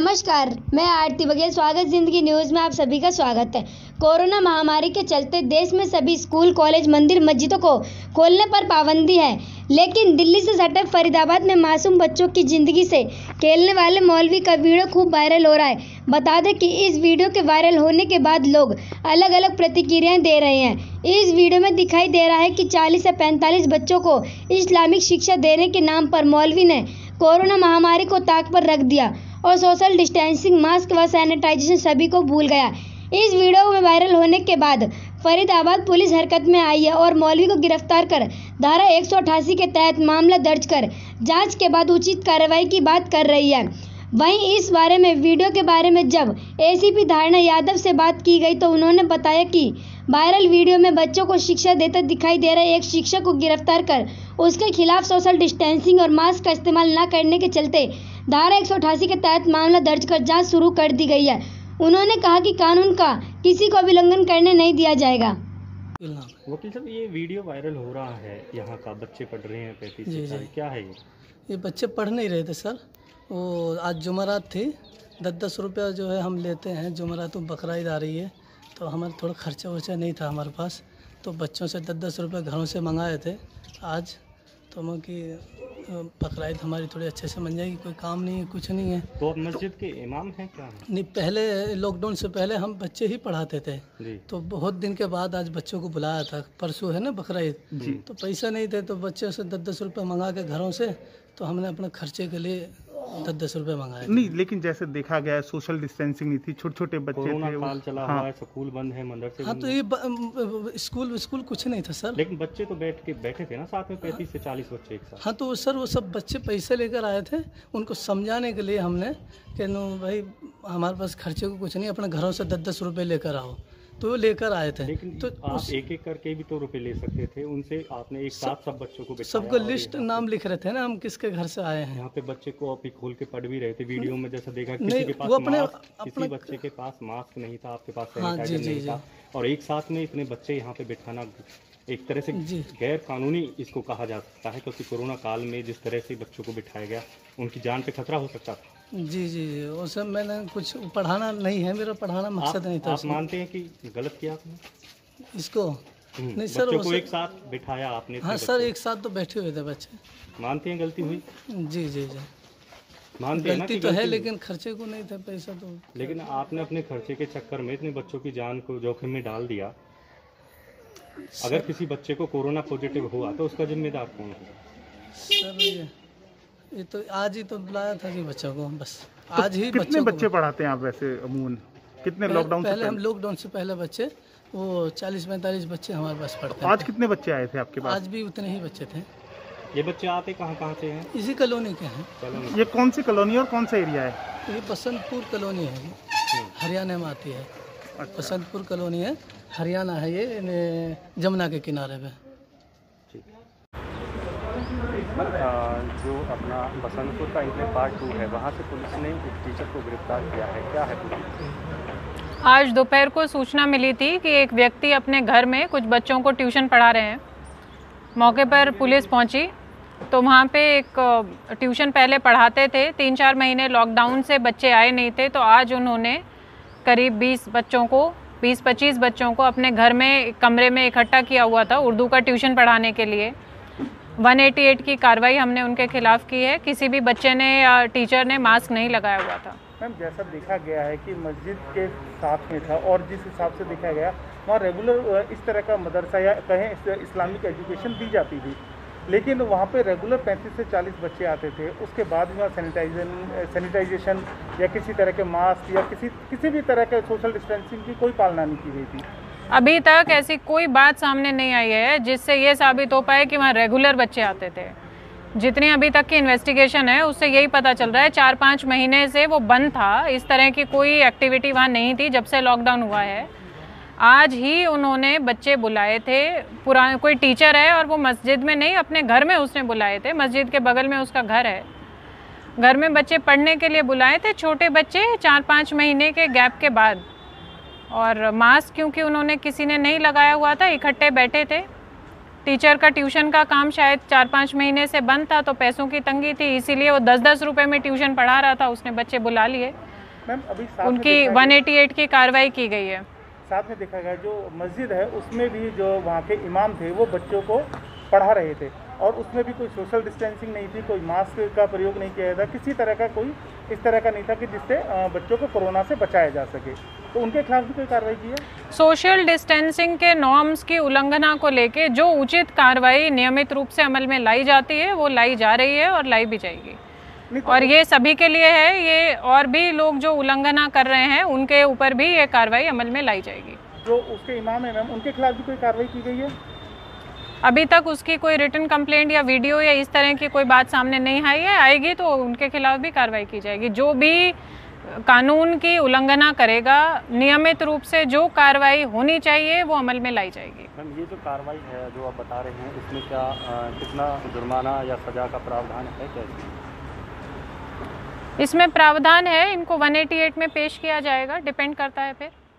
नमस्कार, मैं आरती बघेल। स्वागत जिंदगी न्यूज़ में आप सभी का स्वागत है। कोरोना महामारी के चलते देश में सभी स्कूल, कॉलेज, मंदिर, मस्जिदों को खोलने पर पाबंदी है, लेकिन दिल्ली से सटे फरीदाबाद में मासूम बच्चों की ज़िंदगी से खेलने वाले मौलवी का वीडियो खूब वायरल हो रहा है। बता दें कि इस वीडियो के वायरल होने के बाद लोग अलग अलग प्रतिक्रियाएं दे रहे हैं। इस वीडियो में दिखाई दे रहा है कि 40 से 45 बच्चों को इस्लामिक शिक्षा देने के नाम पर मौलवी ने कोरोना महामारी को ताक पर रख दिया और सोशल डिस्टेंसिंग, मास्क व सैनिटाइजेशन सभी को भूल गया। इस वीडियो में वायरल होने के बाद फरीदाबाद पुलिस हरकत में आई है और मौलवी को गिरफ्तार कर धारा 188 के तहत मामला दर्ज कर जांच के बाद उचित कार्रवाई की बात कर रही है। वहीं इस बारे में वीडियो के बारे में जब एसीपी धारणा यादव से बात की गई तो उन्होंने बताया कि वायरल वीडियो में बच्चों को शिक्षा देता दिखाई दे रहे एक शिक्षक को गिरफ्तार कर उसके खिलाफ सोशल डिस्टेंसिंग और मास्क का इस्तेमाल न करने के चलते धारा 188 के तहत मामला दर्ज कर जांच शुरू कर दी गई है। उन्होंने कहा कि कानून का किसी को भी उल्लंघन करने नहीं दिया जाएगा। वकील साहब, ये वीडियो वायरल हो रहा है, यहाँ का बच्चे पढ़ रहे हैं 35 साल, क्या है ये बच्चे पढ़ नहीं रहे थे सर। वो आज जुमेरात थी, 10-10 रुपया जो है हम लेते हैं। जुमेरात तो बकरीद आ रही है तो हमारा थोड़ा खर्चा वर्चा नहीं था हमारे पास, तो बच्चों से 10-10 रुपये घरों से मंगाए थे। आज तो हम कि बकरीद हमारी थोड़ी अच्छे से बन जाएगी, कोई काम नहीं है, कुछ नहीं है। तो मस्जिद के इमाम हैं क्या? नहीं, पहले लॉकडाउन से पहले हम बच्चे ही पढ़ाते थे, तो बहुत दिन के बाद आज बच्चों को बुलाया था। परसों है ना बकरीद, तो पैसा नहीं थे तो बच्चे से 10-10 रुपये मंगा के घरों से, तो हमने अपने खर्चे के लिए 10-10 रुपये मंगाए। नहीं, लेकिन जैसे देखा गया सोशल डिस्टेंसिंग नहीं थी, छोटे-छोटे बच्चे थे। काल चला हुआ है, स्कूल बंद है, मदरसे बंद है। तो ये स्कूल कुछ नहीं था सर, लेकिन बच्चे तो बैठे थे ना साथ में, 35 से 40 बच्चे एक साथ। हाँ, तो सर वो सब बच्चे पैसे लेकर आए थे, उनको समझाने के लिए हमने कि नो भाई हमारे पास खर्चे को कुछ नहीं, अपने घरों से 10-10 रुपये लेकर आओ, तो लेकर आए थे। लेकिन तो आप एक एक करके भी तो रुपए ले सकते थे उनसे। आपने एक साथ सब बच्चों को सबको लिस्ट नाम लिख रहे थे ना, हम किसके घर से आए हैं। यहाँ पे बच्चे को आप ही खोल के पढ़ भी रहे थे वीडियो में, जैसा देखा किसी के पास किसी बच्चे के पास मास्क नहीं था, आपके पास सैनिटाइजर नहीं था, और एक साथ में इतने बच्चे यहाँ पे बिठाना एक तरह से गैर कानूनी इसको कहा जा सकता है, क्योंकि कोरोना काल में जिस तरह से बच्चों को बिठाया गया उनकी जान पे खतरा हो सकता था। जी, वो सब मैंने कुछ पढ़ाना नहीं है, मेरा पढ़ाना मकसद नहीं था। आप मानते हैं कि गलत किया आपने इसको? नहीं सर, बच्चों को एक साथ बिठाया आपने। हाँ सर, एक साथ तो बैठे हुए थे बच्चे। मानते हैं गलती हुई? जी, मानते हैं गलती तो है, लेकिन खर्चे को नहीं था पैसा तो। लेकिन आपने अपने खर्चे के चक्कर में इतने बच्चों की जान को जोखिम में डाल दिया। अगर किसी बच्चे को कोरोना पॉजिटिव हुआ तो उसका जिम्मेदार कौन होगा? सर ये तो आज ही तो बुलाया था कि बच्चों को बस आज ही। कितने बच्चे पढ़ाते हैं आप वैसे अमून? कितने लॉकडाउन पहले? हम लॉकडाउन से पहले बच्चे वो 40-45 बच्चे हमारे पास पढ़ते हैं। आज कितने बच्चे आए थे आपके पास? आज भी उतने ही बच्चे थे। ये बच्चे आते कहाँ से हैं? इसी कॉलोनी के हैं। ये कौन सी कॉलोनी और कौन सा एरिया है? ये बसंतपुर कॉलोनी है, हरियाणा में आती है। बसंतपुर कॉलोनी है, हरियाणा है, ये जमुना के किनारे पे। जो अपना बसंतपुर का इनके पार्ट 2 है, वहाँ से पुलिस ने एक टीचर को गिरफ्तार किया है, क्या है पुलिस? आज दोपहर को सूचना मिली थी कि एक व्यक्ति अपने घर में कुछ बच्चों को ट्यूशन पढ़ा रहे हैं। मौके पर पुलिस पहुँची तो वहाँ पे एक ट्यूशन पहले पढ़ाते थे, 3-4 महीने लॉकडाउन से बच्चे आए नहीं थे, तो आज उन्होंने करीब 20-25 बच्चों को अपने घर में कमरे में इकट्ठा किया हुआ था उर्दू का ट्यूशन पढ़ाने के लिए। 188 की कार्रवाई हमने उनके खिलाफ की है। किसी भी बच्चे ने या टीचर ने मास्क नहीं लगाया हुआ था। मैम, जैसा देखा गया है कि मस्जिद के साथ में था, और जिस हिसाब से देखा गया वहाँ रेगुलर इस तरह का मदरसा या कहें इस्लामिक एजुकेशन दी जाती थी, लेकिन वहाँ पे रेगुलर 35 से 40 बच्चे आते थे। उसके बाद भी वहाँ सैनिटाइजेशन या किसी तरह के मास्क या किसी भी तरह के सोशल डिस्टेंसिंग की कोई पालना नहीं की गई थी। अभी तक ऐसी कोई बात सामने नहीं आई है जिससे ये साबित हो पाए कि वहाँ रेगुलर बच्चे आते थे। जितनी अभी तक की इन्वेस्टिगेशन है उससे यही पता चल रहा है 4-5 महीने से वो बंद था, इस तरह की कोई एक्टिविटी वहाँ नहीं थी जब से लॉकडाउन हुआ है। आज ही उन्होंने बच्चे बुलाए थे, पुराने कोई टीचर है और वो मस्जिद में नहीं अपने घर में उसने बुलाए थे, मस्जिद के बगल में उसका घर है, घर में बच्चे पढ़ने के लिए बुलाए थे, छोटे बच्चे 4-5 महीने के गैप के बाद। और मास्क क्योंकि उन्होंने किसी ने नहीं लगाया हुआ था, इकट्ठे बैठे थे। टीचर का ट्यूशन का काम शायद 4-5 महीने से बंद था, तो पैसों की तंगी थी, इसीलिए वो 10-10 रुपये में ट्यूशन पढ़ा रहा था, उसने बच्चे बुला लिए। मैम अभी उनकी 188 की कार्रवाई की गई है। साथ में देखा गया जो मस्जिद है उसमें भी जो वहाँ के इमाम थे वो बच्चों को पढ़ा रहे थे और उसमें भी कोई सोशल डिस्टेंसिंग नहीं थी, कोई मास्क का प्रयोग नहीं किया था, किसी तरह का कोई इस तरह का नहीं था कि जिससे बच्चों को कोरोना से बचाया जा सके। तो उनके खिलाफ भी कोई कार्रवाई की है? सोशल डिस्टेंसिंग के नॉर्म्स की उल्लंघना को लेके जो उचित कार्रवाई नियमित रूप से अमल में लाई जाती है वो लाई जा रही है और लाई भी जाएगी। और ये सभी के लिए है, ये और भी लोग जो उल्लंघना कर रहे हैं उनके ऊपर भी ये कार्रवाई अमल में लाई जाएगी। जो उसके इमाम है मैम उनके खिलाफ भी कोई कार्रवाई की गई है? अभी तक उसकी कोई रिटन कंप्लेंट या वीडियो या इस तरह की कोई बात सामने नहीं आई है। आएगी तो उनके खिलाफ भी कार्रवाई की जाएगी। जो भी कानून की उल्लंघना करेगा नियमित रूप से जो कार्रवाई होनी चाहिए वो अमल में लाई जाएगी। मैम ये जो कार्रवाई है जो आप बता रहे हैं इसमें क्या कितना जुर्माना या सजा का प्रावधान है? इसमें प्रावधान है, इनको 188 में पेश किया जाएगा, डिपेंड करता है फिर।